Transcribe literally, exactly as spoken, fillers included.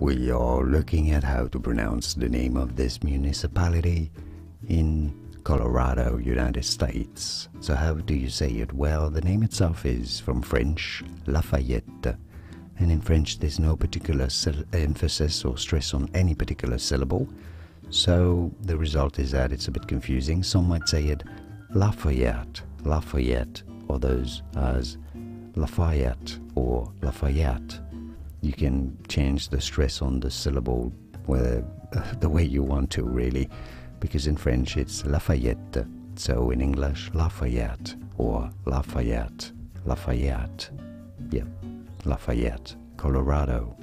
We are looking at how to pronounce the name of this municipality in Colorado, United States. So how do you say it? Well, the name itself is from French, Lafayette. And in French, there's no particular emphasis or stress on any particular syllable. So the result is that it's a bit confusing. Some might say it Lafayette, Lafayette, or those as Lafayette or Lafayette. You can change the stress on the syllable where, uh, the way you want to, really, because in French it's Lafayette. So in English, Lafayette or Lafayette, Lafayette. Yep, Lafayette, Colorado.